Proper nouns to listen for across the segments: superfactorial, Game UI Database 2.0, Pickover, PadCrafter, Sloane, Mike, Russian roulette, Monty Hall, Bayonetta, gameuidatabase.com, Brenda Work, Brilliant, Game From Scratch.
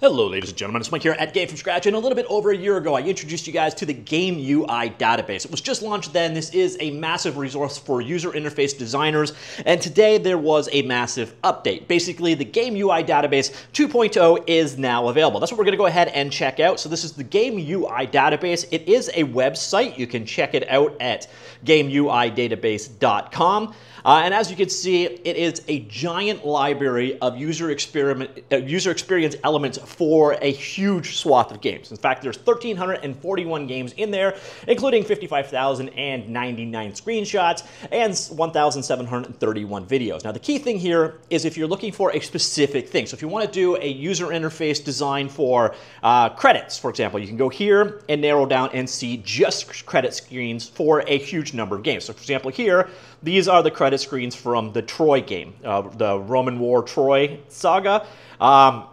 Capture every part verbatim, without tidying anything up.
Hello ladies and gentlemen, it's Mike here at Game From Scratch, and a little bit over a year ago I introduced you guys to the Game U I Database. It was just launched then. This is a massive resource for user interface designers, and today there was a massive update. Basically, the Game U I Database two point oh is now available. That's what we're going to go ahead and check out. So this is the Game U I Database. It is a website. You can check it out at game U I database dot com. Uh, and as you can see, it is a giant library of user experiment, uh, user experience elements for a huge swath of games. In fact, there's one thousand three hundred forty-one games in there, including fifty-five thousand ninety-nine screenshots and one thousand seven hundred thirty-one videos. Now, the key thing here is if you're looking for a specific thing. So if you want to do a user interface design for uh, credits, for example, you can go here and narrow down and see just credit screens for a huge number of games. So for example, here, these are the credit screens from the Troy game, uh, the Roman War Troy saga. Um,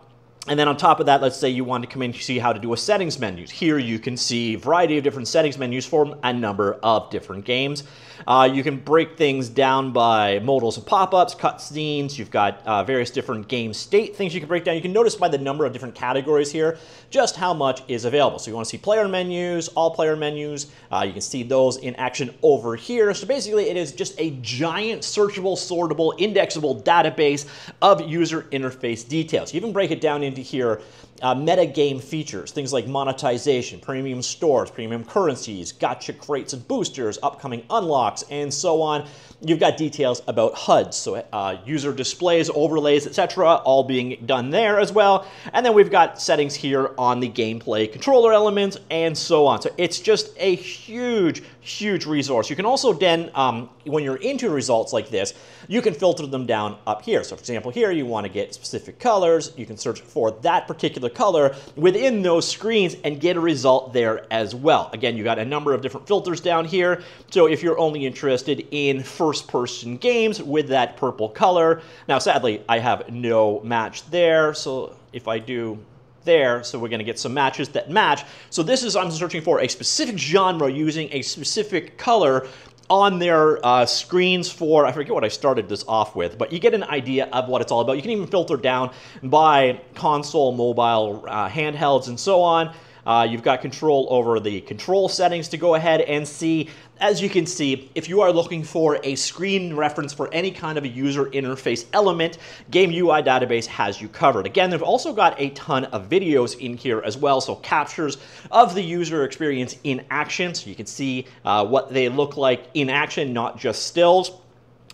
And then on top of that, let's say you want to come in to see how to do a settings menu. Here you can see a variety of different settings menus for a number of different games. Uh, you can break things down by modals and pop-ups, cutscenes. You've got uh, various different game state things you can break down. You can notice by the number of different categories here just how much is available. So you want to see player menus, all player menus. Uh, you can see those in action over here. So basically it is just a giant searchable, sortable, indexable database of user interface details. You even break it down into to hear uh, metagame features, things like monetization, premium stores, premium currencies, gotcha crates and boosters, upcoming unlocks, and so on. You've got details about H U Ds, so uh, user displays, overlays, et cetera, all being done there as well. And then we've got settings here on the gameplay controller elements and so on. So it's just a huge, huge resource. You can also then, um, when you're into results like this, you can filter them down up here. So for example, here you want to get specific colors. You can search for that particular color within those screens and get a result there as well. Again, you got a number of different filters down here. So if you're only interested in first-person games with that purple color. Now, sadly, I have no match there. So if I do there, so we're going to get some matches that match. So this is, I'm searching for a specific genre using a specific color on their uh, screens for, I forget what I started this off with, but you get an idea of what it's all about. You can even filter down by console, mobile, uh, handhelds, and so on. Uh, you've got control over the control settings to go ahead and see. As you can see, if you are looking for a screen reference for any kind of a user interface element, Game U I Database has you covered. Again, they've also got a ton of videos in here as well, so captures of the user experience in action, so you can see uh, what they look like in action, not just stills.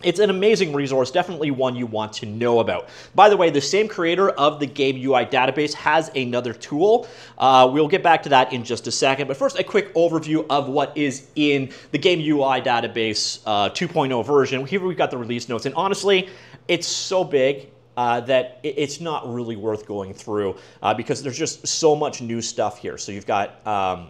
It's an amazing resource, definitely one you want to know about. By the way, the same creator of the Game U I Database has another tool. Uh, we'll get back to that in just a second, but first a quick overview of what is in the Game U I Database uh, two point oh version. Here we've got the release notes, and honestly, it's so big Uh, that it's not really worth going through uh, because there's just so much new stuff here. So you've got um,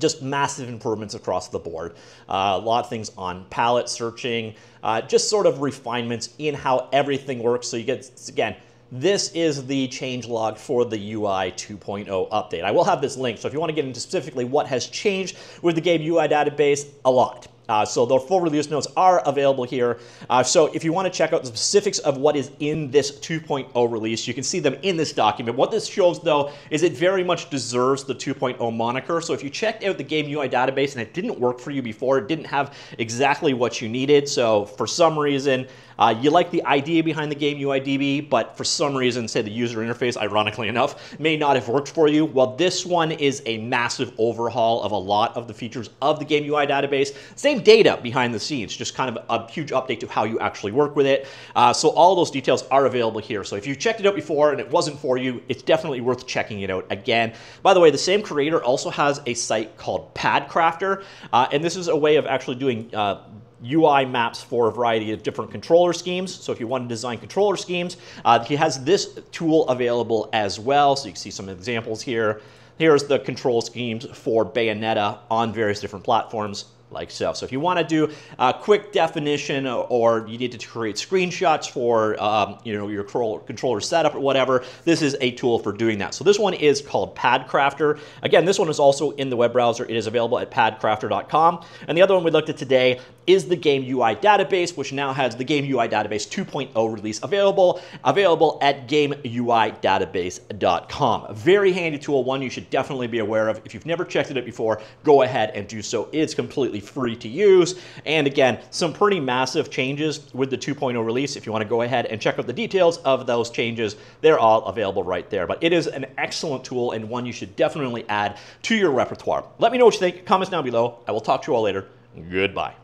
just massive improvements across the board. Uh, a lot of things on palette searching, uh, just sort of refinements in how everything works. So you get, again, this is the changelog for the U I two point oh update. I will have this link, so if you want to get into specifically what has changed with the Game U I Database, a lot. Uh, so the full release notes are available here. Uh, so if you want to check out the specifics of what is in this two point oh release, you can see them in this document. What this shows, though, is it very much deserves the two point oh moniker. So if you checked out the Game U I Database and it didn't work for you before, it didn't have exactly what you needed, so for some reason uh, you like the idea behind the Game U I D B, but for some reason, say the user interface, ironically enough, may not have worked for you, well, this one is a massive overhaul of a lot of the features of the Game U I Database. Same data behind the scenes, just kind of a huge update to how you actually work with it. Uh, so all those details are available here. So if you checked it out before and it wasn't for you, it's definitely worth checking it out again. By the way, the same creator also has a site called PadCrafter, uh, and this is a way of actually doing uh, U I maps for a variety of different controller schemes. So if you want to design controller schemes, uh, he has this tool available as well. So you can see some examples here. Here's the control schemes for Bayonetta on various different platforms, like so. So if you want to do a quick definition, or you need to create screenshots for um, you know, your controller setup or whatever, this is a tool for doing that. So this one is called PadCrafter. Again, this one is also in the web browser. It is available at pad crafter dot com. And the other one we looked at today is the Game U I Database, which now has the Game U I Database two point oh release available, available at game U I database dot com. A very handy tool, one you should definitely be aware of. If you've never checked it out before, go ahead and do so. It's completely free to use. And again, some pretty massive changes with the two point oh release. If you want to go ahead and check out the details of those changes, they're all available right there. But it is an excellent tool and one you should definitely add to your repertoire. Let me know what you think. Comments down below. I will talk to you all later. Goodbye.